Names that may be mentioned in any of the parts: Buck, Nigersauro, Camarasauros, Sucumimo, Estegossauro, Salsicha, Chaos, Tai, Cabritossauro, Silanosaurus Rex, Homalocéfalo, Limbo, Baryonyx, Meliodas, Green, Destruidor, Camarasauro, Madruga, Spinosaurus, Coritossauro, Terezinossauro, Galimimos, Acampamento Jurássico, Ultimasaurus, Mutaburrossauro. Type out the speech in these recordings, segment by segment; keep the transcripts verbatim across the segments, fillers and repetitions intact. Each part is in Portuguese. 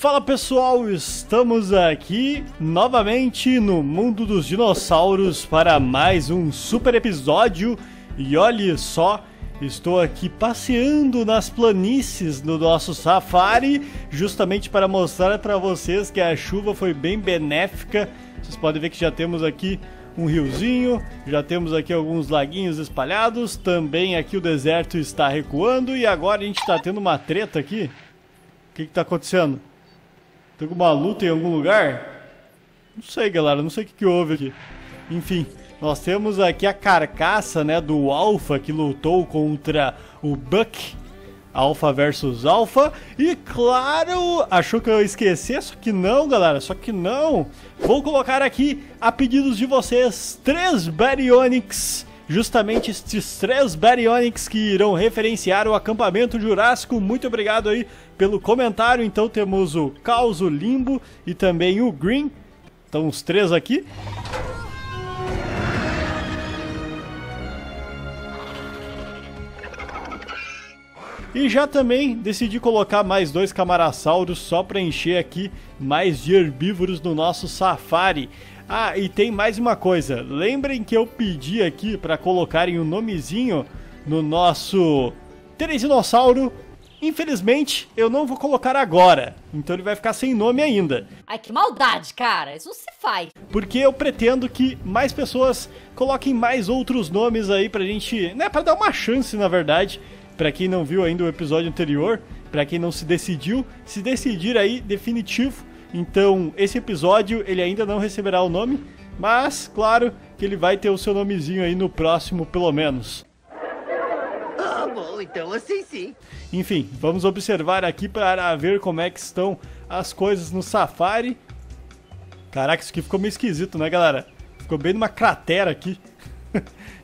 Fala pessoal, estamos aqui novamente no mundo dos dinossauros para mais um super episódio. E olha só, estou aqui passeando nas planícies no nosso safari, justamente para mostrar para vocês que a chuva foi bem benéfica. Vocês podem ver que já temos aqui um riozinho, já temos aqui alguns laguinhos espalhados, também aqui o deserto está recuando e agora a gente está tendo uma treta aqui. O que está acontecendo? Tem alguma luta em algum lugar? Não sei, galera, não sei o que, que houve aqui. Enfim, nós temos aqui a carcaça, né, do Alpha que lutou contra o Buck. Alpha versus Alpha. E claro, achou que eu ia esquecer, só que não, galera, só que não. Vou colocar aqui, a pedidos de vocês, três Baryonyx. Justamente estes três Baryonyx que irão referenciar o acampamento Jurássico. Muito obrigado aí pelo comentário. Então temos o Caos, o Limbo e também o Green. Então os três aqui. E já também decidi colocar mais dois Camarasauros só para encher aqui mais de herbívoros no nosso safari. Ah, e tem mais uma coisa, lembrem que eu pedi aqui para colocarem um nomezinho no nosso Terezinossauro. Infelizmente, eu não vou colocar agora, então ele vai ficar sem nome ainda. Ai, que maldade, cara, isso não se faz. Porque eu pretendo que mais pessoas coloquem mais outros nomes aí pra gente, né, pra dar uma chance, na verdade. Pra quem não viu ainda o episódio anterior, pra quem não se decidiu, se decidir aí, definitivo. Então, esse episódio, ele ainda não receberá o nome, mas, claro, que ele vai ter o seu nomezinho aí no próximo, pelo menos. Ah, bom, então assim sim. Enfim, vamos observar aqui para ver como é que estão as coisas no safari. Caraca, isso aqui ficou meio esquisito, né, galera? Ficou bem numa cratera aqui.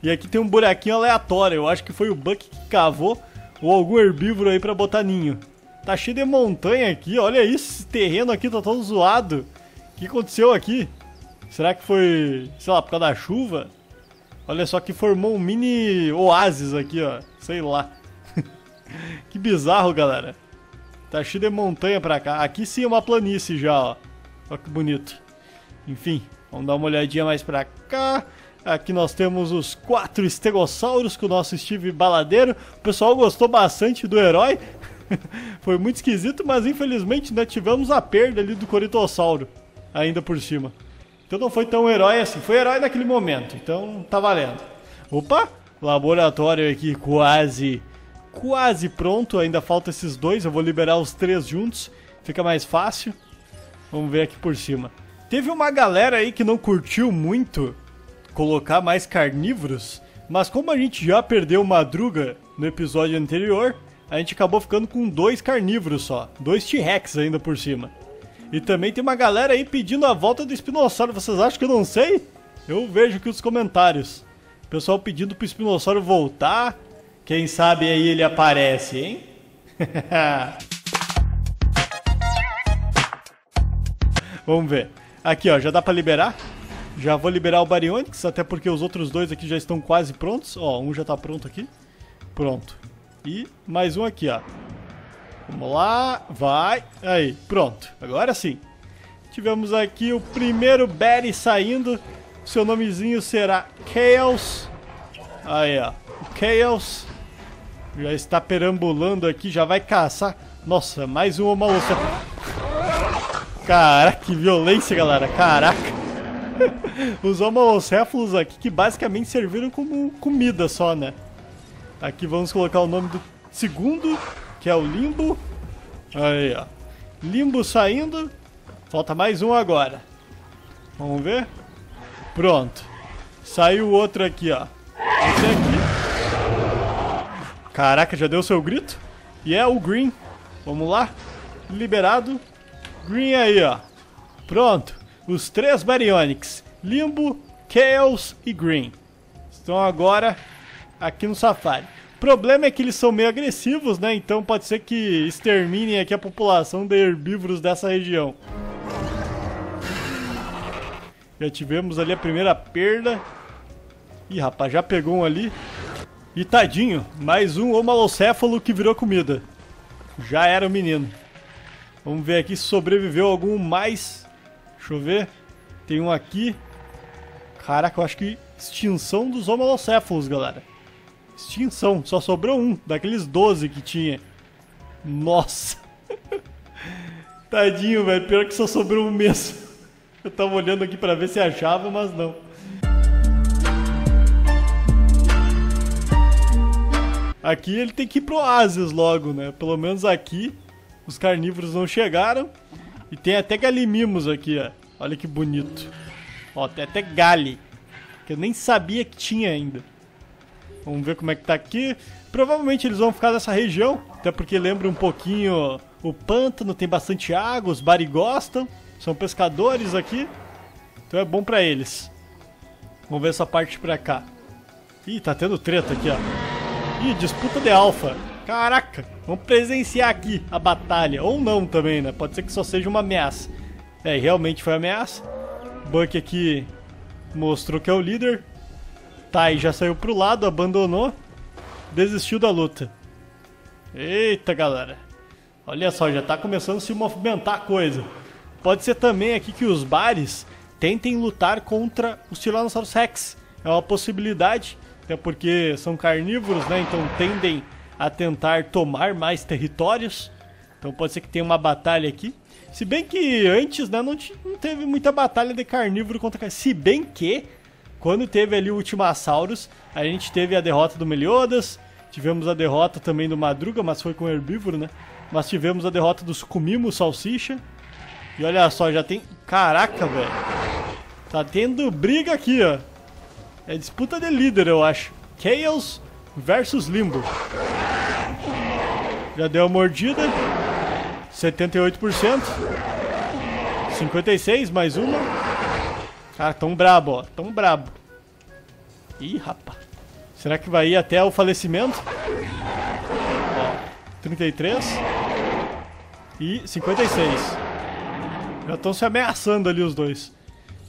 E aqui tem um buraquinho aleatório, eu acho que foi o Buck que cavou, ou algum herbívoro aí para botar ninho. Tá cheio de montanha aqui, olha isso, esse terreno aqui tá todo zoado. O que aconteceu aqui? Será que foi, sei lá, por causa da chuva? Olha só que formou um mini oásis aqui, ó, sei lá. Que bizarro, galera. Tá cheio de montanha pra cá. Aqui sim é uma planície já, ó. Olha que bonito. Enfim, vamos dar uma olhadinha mais pra cá. Aqui nós temos os quatro estegossauros com o nosso Steve Baladeiro. O pessoal gostou bastante do herói. Foi muito esquisito, mas infelizmente, né, tivemos a perda ali do Coritossauro ainda por cima. Então não foi tão herói assim, foi herói naquele momento, então tá valendo. Opa, laboratório aqui quase, quase pronto, ainda falta esses dois, eu vou liberar os três juntos, fica mais fácil. Vamos ver aqui por cima. Teve uma galera aí que não curtiu muito colocar mais carnívoros, mas como a gente já perdeu Madruga no episódio anterior, a gente acabou ficando com dois carnívoros só, dois T-Rex ainda por cima. E também tem uma galera aí pedindo a volta do Spinosaurus, vocês acham que eu não sei? Eu vejo aqui os comentários. O pessoal pedindo pro Spinosaurus voltar, quem sabe aí ele aparece, hein? Vamos ver. Aqui ó, já dá pra liberar? Já vou liberar o Baryonyx, até porque os outros dois aqui já estão quase prontos. Ó, um já tá pronto aqui. Pronto. E mais um aqui, ó. Vamos lá, vai. Aí, pronto. Agora sim. Tivemos aqui o primeiro Barry saindo. Seu nomezinho será Chaos. Aí, ó. O Chaos já está perambulando aqui, já vai caçar. Nossa, mais um Homalocéfalo. Caraca, que violência, galera. Caraca. Os Homalocéfalos aqui que basicamente serviram como comida só, né? Aqui vamos colocar o nome do segundo, que é o Limbo. Aí, ó. Limbo saindo. Falta mais um agora. Vamos ver. Pronto. Saiu outro aqui, ó. Esse aqui. Caraca, já deu seu grito? E é o Green. Vamos lá. Liberado. Green aí, ó. Pronto. Os três Baryonyx. Limbo, Chaos e Green. Estão agora aqui no safari. O problema é que eles são meio agressivos, né? Então pode ser que exterminem aqui a população de herbívoros dessa região. Já tivemos ali a primeira perda. Ih, rapaz, já pegou um ali. E tadinho, mais um homalocéfalo que virou comida. Já era o menino. Vamos ver aqui se sobreviveu algum mais. Deixa eu ver. Tem um aqui. Caraca, eu acho que extinção dos homalocéfalos, galera. Extinção. Só sobrou um. Daqueles doze que tinha. Nossa. Tadinho, velho. Pior que só sobrou um mesmo. Eu tava olhando aqui pra ver se achava, mas não. Aqui ele tem que ir pro oásis logo, né? Pelo menos aqui os carnívoros não chegaram. E tem até galimimos aqui, ó. Olha que bonito. Ó, tem até gale, que eu nem sabia que tinha ainda. Vamos ver como é que tá aqui. Provavelmente eles vão ficar nessa região, até porque lembra um pouquinho o pântano, tem bastante água, os bari gostam. São pescadores aqui, então é bom pra eles. Vamos ver essa parte pra cá. Ih, tá tendo treta aqui, ó. Ih, disputa de alfa. Caraca, vamos presenciar aqui a batalha. Ou não também, né? Pode ser que só seja uma ameaça. É, realmente foi ameaça. Buck aqui mostrou que é o líder. Tai já saiu pro lado, abandonou. Desistiu da luta. Eita, galera. Olha só, já tá começando a se movimentar a coisa. Pode ser também aqui que os bares tentem lutar contra o Silanosaurus Rex. É uma possibilidade, até porque são carnívoros, né? Então tendem a tentar tomar mais territórios. Então pode ser que tenha uma batalha aqui. Se bem que antes, né, não, não teve muita batalha de carnívoro contra carnívoro. Se bem que, quando teve ali o Ultimasaurus, a gente teve a derrota do Meliodas. Tivemos a derrota também do Madruga, mas foi com herbívoro, né? Mas tivemos a derrota do Sucumimo, Salsicha. E olha só, já tem... Caraca, velho. Tá tendo briga aqui, ó. É disputa de líder, eu acho. Chaos versus Limbo. Já deu a mordida. setenta e oito por cento. cinquenta e seis, mais uma. Cara, tão brabo, ó. Tão brabo. Ih, rapaz. Será que vai ir até o falecimento? Ó, trinta e três. E cinquenta e seis. Já estão se ameaçando ali os dois.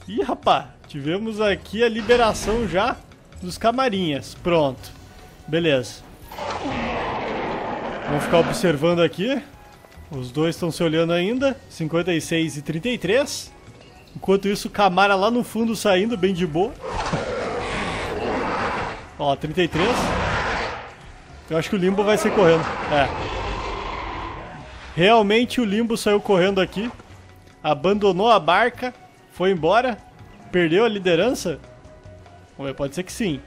Ih, rapaz. Tivemos aqui a liberação já dos camarinhas. Pronto. Beleza. Vamos ficar observando aqui. Os dois estão se olhando ainda, cinquenta e seis e trinta e três. Enquanto isso, o Camara lá no fundo saindo, bem de boa. Ó, trinta e três. Eu acho que o Limbo vai sair correndo. É. Realmente o Limbo saiu correndo aqui. Abandonou a barca, foi embora. Perdeu a liderança? Pode ser que sim.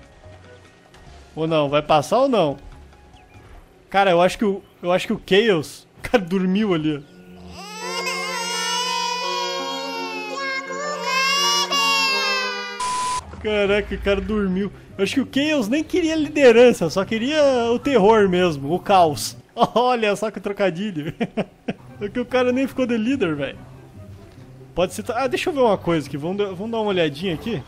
Ou não, vai passar ou não? Cara, eu acho que o, eu acho que o Chaos... Cara, dormiu ali. Caraca, o cara dormiu. Eu acho que o Chaos nem queria liderança, só queria o terror mesmo, o caos. Olha só que trocadilho. É que o cara nem ficou de líder, velho. Pode ser... Ah, deixa eu ver uma coisa aqui. Vamos, vamos dar uma olhadinha aqui.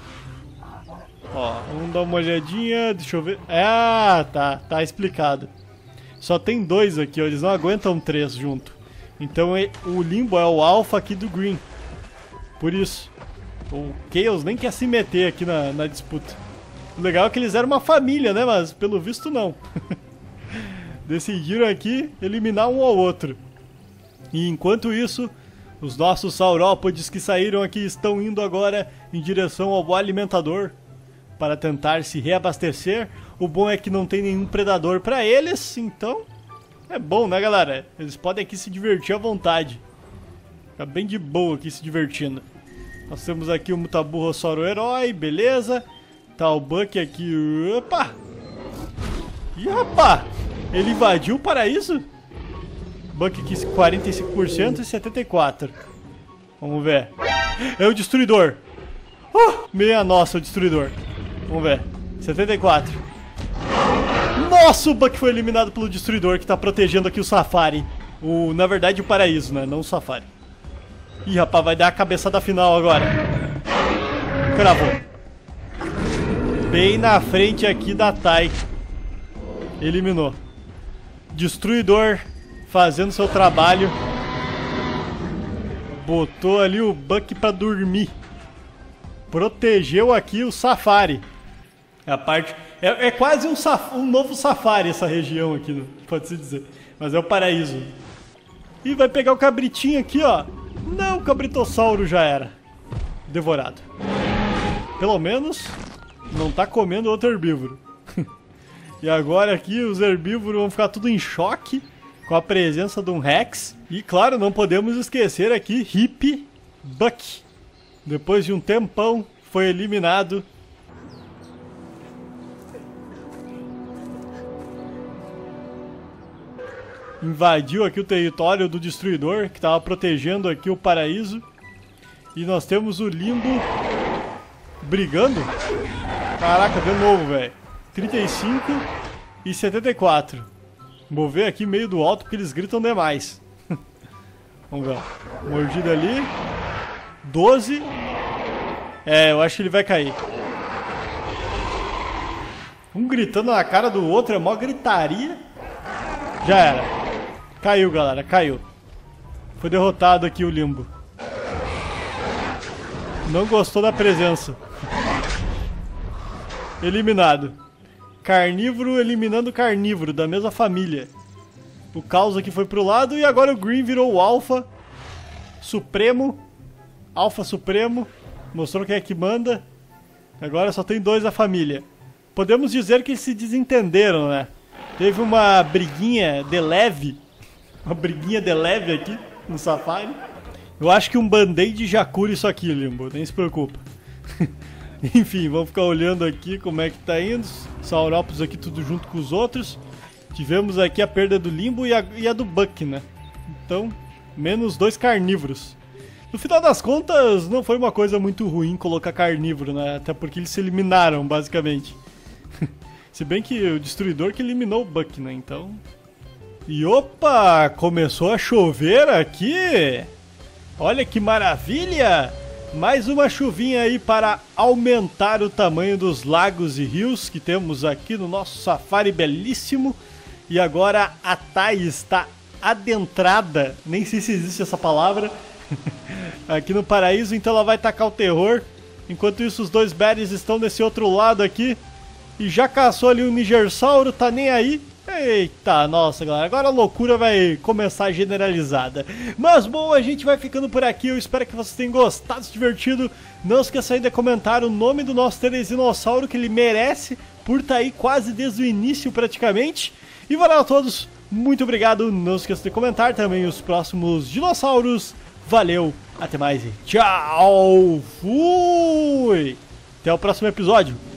Ó, vamos dar uma olhadinha. Deixa eu ver... Ah, tá. Tá explicado. Só tem dois aqui, ó, eles não aguentam três junto. Então o Limbo é o alfa aqui do Green. Por isso. O Chaos nem quer se meter aqui na, na disputa. O legal é que eles eram uma família, né? Mas pelo visto não. Decidiram aqui eliminar um ao outro. E enquanto isso, os nossos saurópodes que saíram aqui estão indo agora em direção ao alimentador. Para tentar se reabastecer. O bom é que não tem nenhum predador pra eles, então é bom, né, galera? Eles podem aqui se divertir à vontade. Fica bem de boa aqui se divertindo. Nós temos aqui o Mutaburrossauro herói, beleza. Tá o Buck aqui. Opa! Ih, rapá! Ele invadiu o paraíso? Buck aqui quarenta e cinco por cento e setenta e quatro por cento. Vamos ver. É o Destruidor. Oh, meia nossa, o Destruidor. Vamos ver. setenta e quatro por cento. Nossa, o Buck foi eliminado pelo Destruidor, que tá protegendo aqui o Safari. O, na verdade, o Paraíso, né? Não o Safari. Ih, rapaz, vai dar a cabeçada final agora. Cravou. Bem na frente aqui da Tai. Eliminou. Destruidor fazendo seu trabalho. Botou ali o Buck pra dormir. Protegeu aqui o Safari. É a parte... É, é quase um, saf, um novo Safari essa região aqui, pode-se dizer. Mas é o paraíso. E vai pegar o cabritinho aqui, ó. Não, o cabritossauro já era. Devorado. Pelo menos não tá comendo outro herbívoro. E agora aqui os herbívoros vão ficar tudo em choque com a presença de um Rex. E claro, não podemos esquecer aqui Hippie Buck. Depois de um tempão foi eliminado. Invadiu aqui o território do Destruidor, que estava protegendo aqui o paraíso. E nós temos o Limbo brigando. Caraca, de novo, velho. trinta e cinco e setenta e quatro. Vou ver aqui meio do alto, porque eles gritam demais. Vamos ver. Mordida ali. doze. É, eu acho que ele vai cair. Um gritando na cara do outro, é mó gritaria. Já era. Caiu, galera, caiu. Foi derrotado aqui o Limbo. Não gostou da presença. Eliminado. Carnívoro eliminando carnívoro da mesma família. O caos aqui foi pro lado e agora o Green virou o Alpha Supremo. Alpha Supremo. Mostrou quem é que manda. Agora só tem dois da família. Podemos dizer que eles se desentenderam, né? Teve uma briguinha de leve. Uma briguinha de leve aqui no safari. Eu acho que um band-aid já cura isso aqui, Limbo. Nem se preocupa. Enfim, vamos ficar olhando aqui como é que tá indo. Saurópodes aqui tudo junto com os outros. Tivemos aqui a perda do Limbo e a, e a do Buck, né? Então, menos dois carnívoros. No final das contas, não foi uma coisa muito ruim colocar carnívoro, né? Até porque eles se eliminaram, basicamente. Se bem que o Destruidor que eliminou o Buck, né? Então... E opa, começou a chover aqui. Olha que maravilha. Mais uma chuvinha aí para aumentar o tamanho dos lagos e rios que temos aqui no nosso safari belíssimo. E agora a Tai está adentrada, nem sei se existe essa palavra, aqui no paraíso, então ela vai tacar o terror. Enquanto isso os dois Berries estão desse outro lado aqui. E já caçou ali o Nigersauro, tá nem aí. Eita, nossa galera, agora a loucura vai começar generalizada. Mas bom, a gente vai ficando por aqui. Eu espero que vocês tenham gostado, se divertido. Não esqueça ainda de comentar o nome do nosso Terezinossauro, que ele merece, por estar aí quase desde o início praticamente. E valeu a todos, muito obrigado. Não esqueça de comentar também os próximos dinossauros. Valeu, até mais e tchau. Fui. Até o próximo episódio.